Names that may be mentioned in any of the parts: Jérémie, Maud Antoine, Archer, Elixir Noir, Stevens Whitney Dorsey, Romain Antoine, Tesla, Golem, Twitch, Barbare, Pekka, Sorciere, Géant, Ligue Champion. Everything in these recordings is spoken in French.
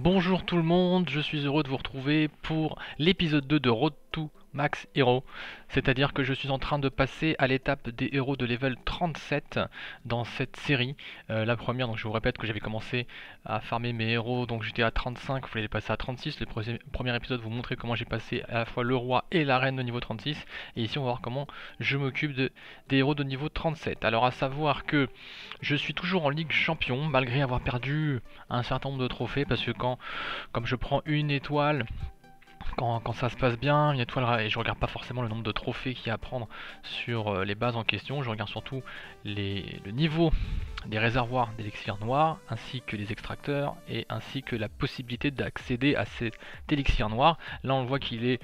Bonjour tout le monde, je suis heureux de vous retrouver pour l'épisode 2 de Road to Max Héros. C'est-à-dire que je suis en train de passer à l'étape des héros de level 37 dans cette série. La première, donc je vous répète que j'avais commencé à farmer mes héros, donc j'étais à 35, il fallait les passer à 36. Le premier épisode vous montrait comment j'ai passé à la fois le roi et la reine de niveau 36. Et ici on va voir comment je m'occupe des héros de niveau 37. Alors à savoir que je suis toujours en Ligue Champion, malgré avoir perdu un certain nombre de trophées, parce que comme je prends une étoile, quand ça se passe bien, une étoile, et je regarde pas forcément le nombre de trophées qu'il y a à prendre sur les bases en question, je regarde surtout le niveau des réservoirs d'élixir noir, ainsi que les extracteurs, et ainsi que la possibilité d'accéder à cet élixir noir. Là on voit qu'il est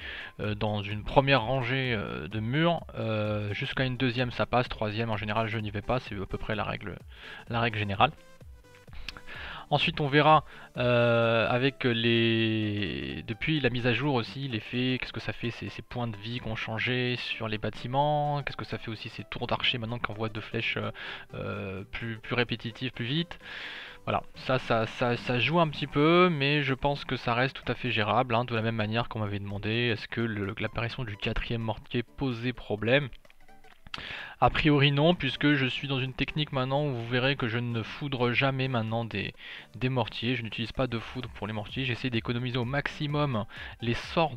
dans une première rangée de murs, jusqu'à une deuxième ça passe, troisième en général je n'y vais pas, c'est à peu près la règle générale. Ensuite on verra avec depuis la mise à jour aussi l'effet, qu'est-ce que ça fait ces points de vie qui ont changé sur les bâtiments, qu'est-ce que ça fait aussi ces tours d'archer maintenant qui envoient deux flèches plus répétitives, plus vite. Voilà, ça joue un petit peu, mais je pense que ça reste tout à fait gérable, hein, de la même manière qu'on m'avait demandé, est-ce que l'apparition du quatrième mortier posait problème? A priori non, puisque je suis dans une technique maintenant où vous verrez que je ne foudre jamais maintenant des mortiers. Je n'utilise pas de foudre pour les mortiers, j'essaie d'économiser au maximum les sorts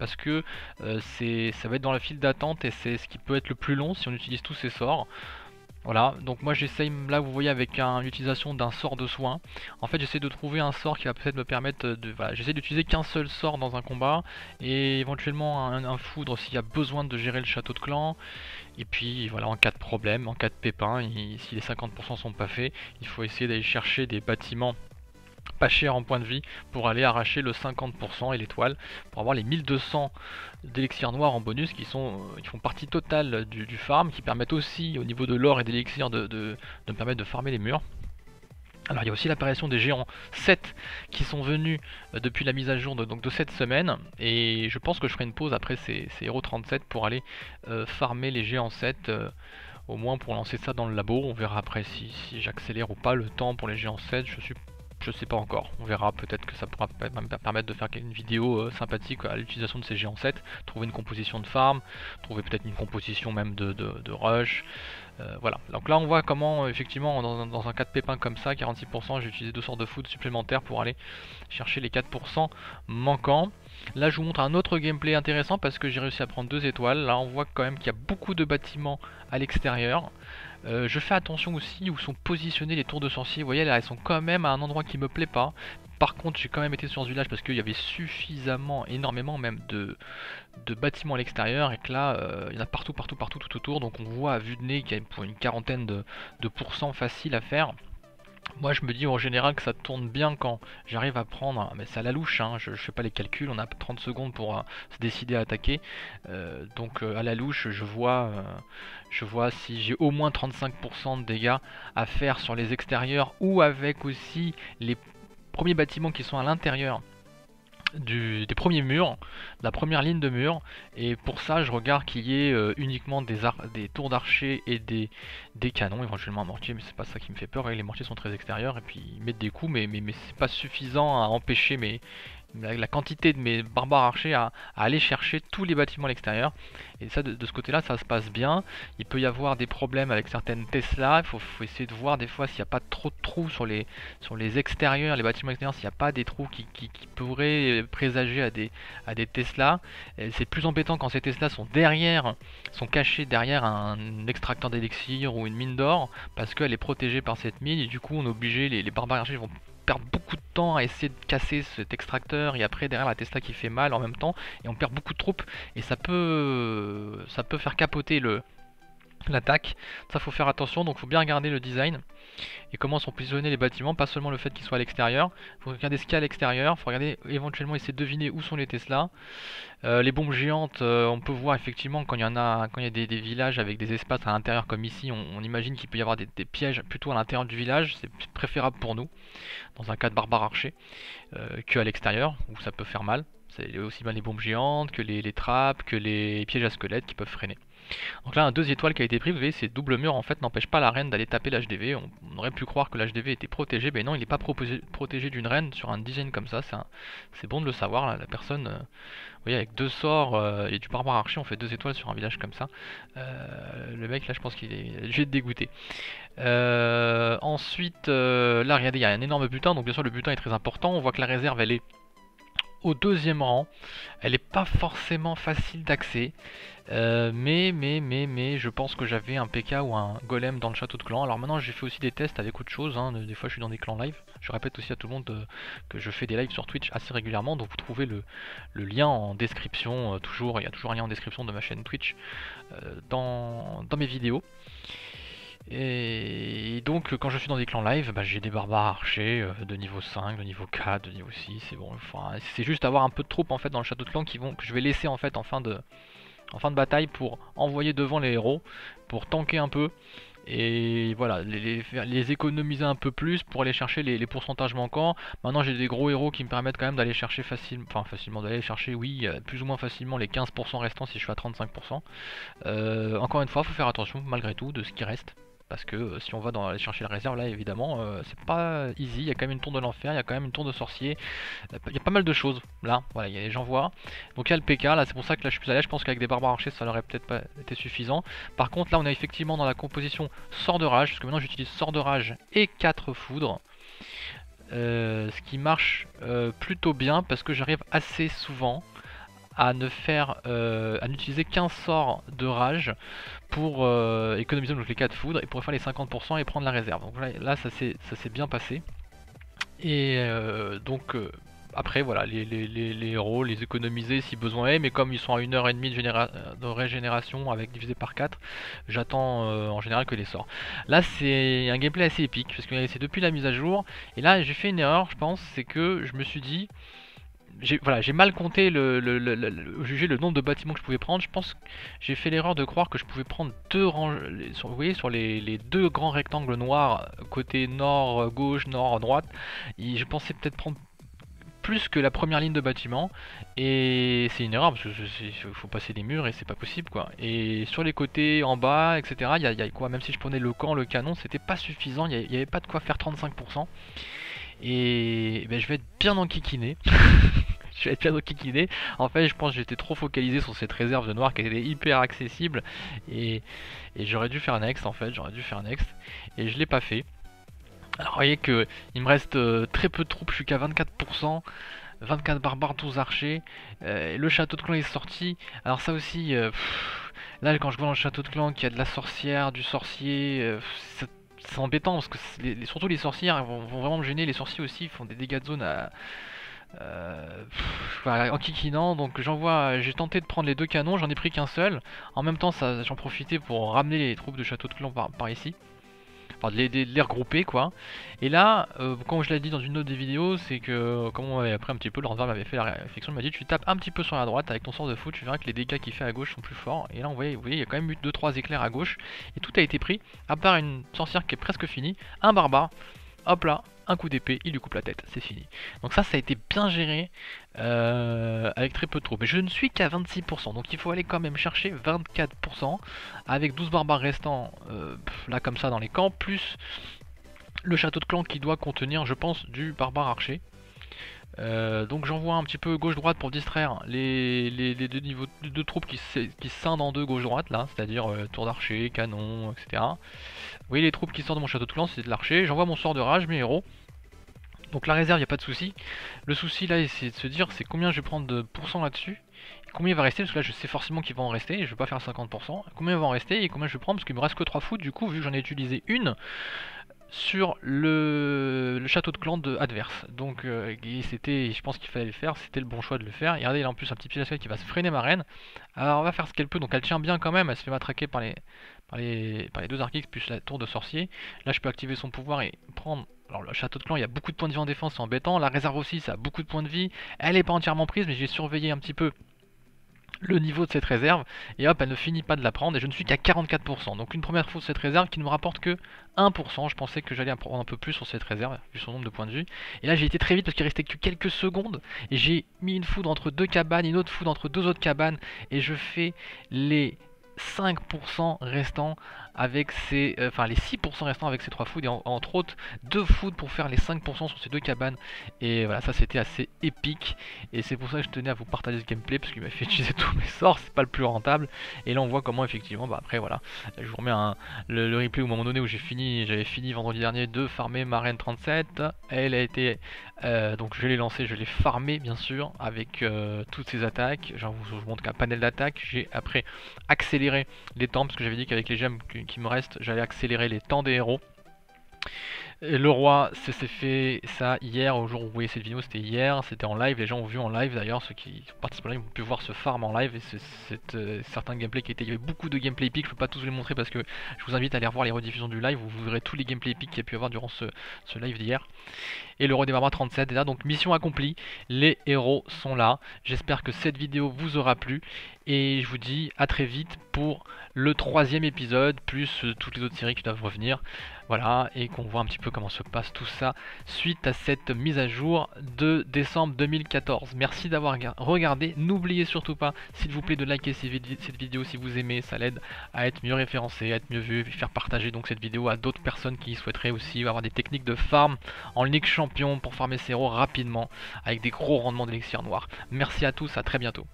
parce que ça va être dans la file d'attente et c'est ce qui peut être le plus long si on utilise tous ces sorts. Voilà, donc moi j'essaye, là vous voyez avec l'utilisation d'un sort de soin, en fait j'essaie de trouver un sort qui va peut-être me permettre de... Voilà, j'essaie d'utiliser qu'un seul sort dans un combat, et éventuellement un foudre s'il y a besoin de gérer le château de clan, et puis voilà, en cas de problème, en cas de pépin, si les 50% sont pas faits, il faut essayer d'aller chercher des bâtiments pas cher en points de vie pour aller arracher le 50% et l'étoile pour avoir les 1200 d'élixir noir en bonus qui font partie totale du farm, qui permettent aussi au niveau de l'or et d'élixir de me permettre de farmer les murs. Alors il y a aussi l'apparition des géants 7 qui sont venus depuis la mise à jour de cette semaine, et je pense que je ferai une pause après ces héros 37 pour aller farmer les géants 7, au moins pour lancer ça dans le labo. On verra après si j'accélère ou pas le temps pour les géants 7, je sais pas encore, on verra, peut-être que ça pourra me permettre de faire une vidéo sympathique à l'utilisation de ces géants 7, trouver une composition de farm, trouver peut-être une composition même de rush, voilà. Donc là on voit comment effectivement dans un cas de pépin comme ça, 46%, j'ai utilisé deux sorts de foot supplémentaires pour aller chercher les 4% manquants. Là je vous montre un autre gameplay intéressant parce que j'ai réussi à prendre deux étoiles, là on voit quand même qu'il y a beaucoup de bâtiments à l'extérieur. Je fais attention aussi où sont positionnés les tours de sorcier. Vous voyez là, elles sont quand même à un endroit qui me plaît pas. Par contre, j'ai quand même été sur ce village parce qu'il y avait suffisamment, énormément même de bâtiments à l'extérieur, et que là, il y en a partout, tout autour. Donc on voit à vue de nez qu'il y a pour une quarantaine de pourcents faciles à faire. Moi je me dis en général que ça tourne bien quand j'arrive à prendre, mais c'est à la louche, hein, je fais pas les calculs, on a 30 secondes pour se décider à attaquer, donc à la louche je vois si j'ai au moins 35% de dégâts à faire sur les extérieurs, ou avec aussi les premiers bâtiments qui sont à l'intérieur des premiers murs, la première ligne de mur, et pour ça je regarde qu'il y ait uniquement des tours d'archer et des canons, éventuellement un mortier, mais c'est pas ça qui me fait peur, et les mortiers sont très extérieurs et puis ils mettent des coups, mais c'est pas suffisant à empêcher la quantité de mes barbares archers à aller chercher tous les bâtiments à l'extérieur. Et ça, de ce côté là ça se passe bien. Il peut y avoir des problèmes avec certaines Tesla, il faut essayer de voir des fois s'il n'y a pas trop de trous sur les extérieurs, les bâtiments extérieurs, s'il n'y a pas des trous qui pourraient présager à des Tesla. C'est plus embêtant quand ces Tesla sont cachés derrière un extracteur d'élixir ou une mine d'or, parce qu'elle est protégée par cette mine, et du coup on est obligé, les barbares archers vont perdre beaucoup de temps à essayer de casser cet extracteur, et après derrière la Tesla qui fait mal en même temps, et on perd beaucoup de troupes, et ça peut faire capoter l'attaque. Ça faut faire attention, donc faut bien regarder le design et comment sont positionnés les bâtiments, pas seulement le fait qu'ils soient à l'extérieur. Faut regarder ce qu'il y a à l'extérieur, faut regarder, éventuellement essayer de deviner où sont les Tesla. Les bombes géantes, on peut voir effectivement quand il y a des villages avec des espaces à l'intérieur comme ici, on imagine qu'il peut y avoir des pièges plutôt à l'intérieur du village, c'est préférable pour nous dans un cas de barbare archer qu'à l'extérieur où ça peut faire mal. C'est aussi bien les bombes géantes que les trappes, que les pièges à squelettes qui peuvent freiner. Donc là, un 2 étoiles qui a été pris, vous voyez, ces doubles murs en fait n'empêchent pas la reine d'aller taper l'HDV. On aurait pu croire que l'HDV était protégé, mais non, il n'est pas protégé d'une reine sur un design comme ça. C'est bon de le savoir, là. La personne, vous voyez, avec deux sorts et du barbare archer, on fait 2 étoiles sur un village comme ça. Le mec, là, je pense qu'il est obligé de dégoûter. Ensuite, là, regardez, il y a un énorme butin, donc bien sûr, le butin est très important. On voit que la réserve, elle est au 2e rang, elle n'est pas forcément facile d'accès, mais je pense que j'avais un Pekka ou un Golem dans le château de clan. Alors maintenant j'ai fait aussi des tests avec autre chose, hein. Des fois je suis dans des clans live, je répète aussi à tout le monde que je fais des lives sur Twitch assez régulièrement, donc vous trouvez le lien en description, toujours, il y a toujours un lien en description de ma chaîne Twitch dans mes vidéos. Et donc quand je suis dans des clans live, bah, j'ai des barbares archers de niveau 5, de niveau 4, de niveau 6, c'est bon, enfin, c'est juste avoir un peu de troupes en fait dans le château de clan que je vais laisser en fait en fin de bataille pour envoyer devant les héros, pour tanker un peu, et voilà, les économiser un peu plus pour aller chercher les pourcentages manquants. Maintenant j'ai des gros héros qui me permettent quand même d'aller chercher plus ou moins facilement les 15% restants si je suis à 35%. Encore une fois, il faut faire attention malgré tout de ce qui reste. Parce que si on va aller chercher la réserve, là évidemment, c'est pas easy. Il y a quand même une tour de l'enfer, il y a quand même une tour de sorcier. Il y a pas mal de choses là, voilà, il y a les gens voient. Donc il y a le Pekka, là c'est pour ça que là je suis plus à l'aise. Je pense qu'avec des barbares archers, ça n'aurait peut-être pas été suffisant. Par contre, là on a effectivement dans la composition sort de rage, parce que maintenant j'utilise sort de rage et 4 foudres. Ce qui marche plutôt bien parce que j'arrive assez souvent à n'utiliser qu'un sort de rage pour économiser donc les 4 foudres et pour faire les 50% et prendre la réserve. Donc là ça s'est bien passé. Et après voilà, les héros, les économiser si besoin est, mais comme ils sont à 1h30 de régénération avec divisé par 4, j'attends en général que les sorts. Là c'est un gameplay assez épique, parce que c'est depuis la mise à jour, et là j'ai fait une erreur je pense, c'est que je me suis dit... Voilà, j'ai mal compté, jugé le nombre de bâtiments que je pouvais prendre. Je pense que j'ai fait l'erreur de croire que je pouvais prendre 2 ranges, vous voyez, sur les 2 grands rectangles noirs, côté nord-gauche, nord-droite. Je pensais peut-être prendre plus que la première ligne de bâtiment, et c'est une erreur, parce qu'il faut passer des murs et c'est pas possible quoi. Et sur les côtés, en bas, etc., il y a quoi, même si je prenais le camp, le canon, c'était pas suffisant, il n'y avait pas de quoi faire 35%. Et ben, je vais être bien enquiquiné. Je vais être bien enquiquiné. En fait, je pense que j'étais trop focalisé sur cette réserve de noir qui était hyper accessible. Et j'aurais dû faire next en fait. J'aurais dû faire next. Et je l'ai pas fait. Alors, vous voyez que il me reste très peu de troupes. Je suis qu'à 24%. 24 barbares, 12 archers. Le château de clan est sorti. Alors, ça aussi. Là, quand je vois dans le château de clan qu'il y a de la sorcière, du sorcier. C'est embêtant parce que surtout les sorcières vont vraiment me gêner. Les sorciers aussi font des dégâts de zone en kikinant. Donc j'ai tenté de prendre les 2 canons, j'en ai pris qu'un seul. En même temps j'en profitais pour ramener les troupes de château de clan par ici. Enfin de les regrouper quoi. Et là, comme je l'ai dit dans une autre des vidéos, c'est que comme on m'avait appris un petit peu, le renard m'avait fait la réflexion, il m'a dit tu tapes un petit peu sur la droite avec ton sort de foot, tu verras que les dégâts qu'il fait à gauche sont plus forts. Et là vous voyez, il y a quand même eu 2-3 éclairs à gauche, et tout a été pris, à part une sorcière qui est presque finie, un barbare, hop là, un coup d'épée, il lui coupe la tête, c'est fini. Donc ça a été bien géré, avec très peu de troupes. Mais je ne suis qu'à 26%, donc il faut aller quand même chercher 24%, avec 12 barbares restants, là comme ça dans les camps, plus le château de clan qui doit contenir, je pense, du barbare archer. Donc j'envoie un petit peu gauche-droite pour distraire les deux troupes qui scindent en deux gauche-droite là, c'est-à-dire tour d'archer, canon, etc. Vous voyez les troupes qui sortent de mon château de clan, c'est de l'archer, j'envoie mon sort de rage, mes héros. Donc la réserve, il n'y a pas de souci. Le souci là, c'est de se dire, c'est combien je vais prendre de pourcents là-dessus, combien il va rester, parce que là je sais forcément qu'il va en rester, et je ne vais pas faire 50%, combien il va en rester et combien je vais prendre, parce qu'il me reste que 3 foudres, du coup vu que j'en ai utilisé une, sur le château de clan de adverse. Donc je pense qu'il fallait le faire, c'était le bon choix de le faire. Et regardez, il a en plus un petit piège qui va se freiner ma reine. Alors on va faire ce qu'elle peut, donc elle tient bien quand même, elle se fait matraquer par les 2 archers plus la tour de sorcier. Là je peux activer son pouvoir et prendre... Alors le château de clan, il y a beaucoup de points de vie en défense, c'est embêtant. La réserve aussi, ça a beaucoup de points de vie. Elle n'est pas entièrement prise, mais j'ai surveillé un petit peu le niveau de cette réserve, et hop, elle ne finit pas de la prendre, et je ne suis qu'à 44%, donc une première fois de cette réserve qui ne me rapporte que 1%, je pensais que j'allais en prendre un peu plus sur cette réserve, vu son nombre de points de vue, et là j'ai été très vite, parce qu'il restait que quelques secondes, et j'ai mis une foudre entre 2 cabanes, une autre foudre entre 2 autres cabanes, et je fais les 5% restants avec ces, les 6% restants avec ces 3 foods, et entre autres 2 foods pour faire les 5% sur ces 2 cabanes. Et voilà, ça c'était assez épique, et c'est pour ça que je tenais à vous partager ce gameplay, parce qu'il m'a fait utiliser tous mes sorts, c'est pas le plus rentable. Et là on voit comment effectivement, bah après voilà, je vous remets le replay où, à un moment donné où j'avais fini vendredi dernier de farmer ma reine 37, elle a été, donc je l'ai lancée, je l'ai farmée bien sûr, avec toutes ses attaques. Genre, je vous montre qu'un panel d'attaque, j'ai après accéléré les temps, parce que j'avais dit qu'avec les gemmes qui me restent, j'allais accélérer les temps des héros. Et le roi s'est fait ça hier, au jour où vous voyez cette vidéo, c'était hier, c'était en live, les gens ont vu en live d'ailleurs, ceux qui participent en live ont pu voir ce farm en live, et certains gameplays qui étaient, il y avait beaucoup de gameplay épique, je peux pas tous les montrer parce que je vous invite à aller revoir les rediffusions du live, où vous verrez tous les gameplays épiques qu'il y a pu avoir durant ce live d'hier. Et le roi des Barbare 37 est là, donc mission accomplie, les héros sont là, j'espère que cette vidéo vous aura plu, et je vous dis à très vite pour le 3e épisode, plus toutes les autres séries qui doivent revenir, voilà, et qu'on voit un petit peu comment se passe tout ça suite à cette mise à jour de décembre 2014. Merci d'avoir regardé, n'oubliez surtout pas s'il vous plaît de liker cette vidéo si vous aimez, ça l'aide à être mieux référencé, à être mieux vu, faire partager donc cette vidéo à d'autres personnes qui souhaiteraient aussi avoir des techniques de farm en Ligue Champion pour farmer ses héros rapidement avec des gros rendements d'élixir noir. Merci à tous, à très bientôt.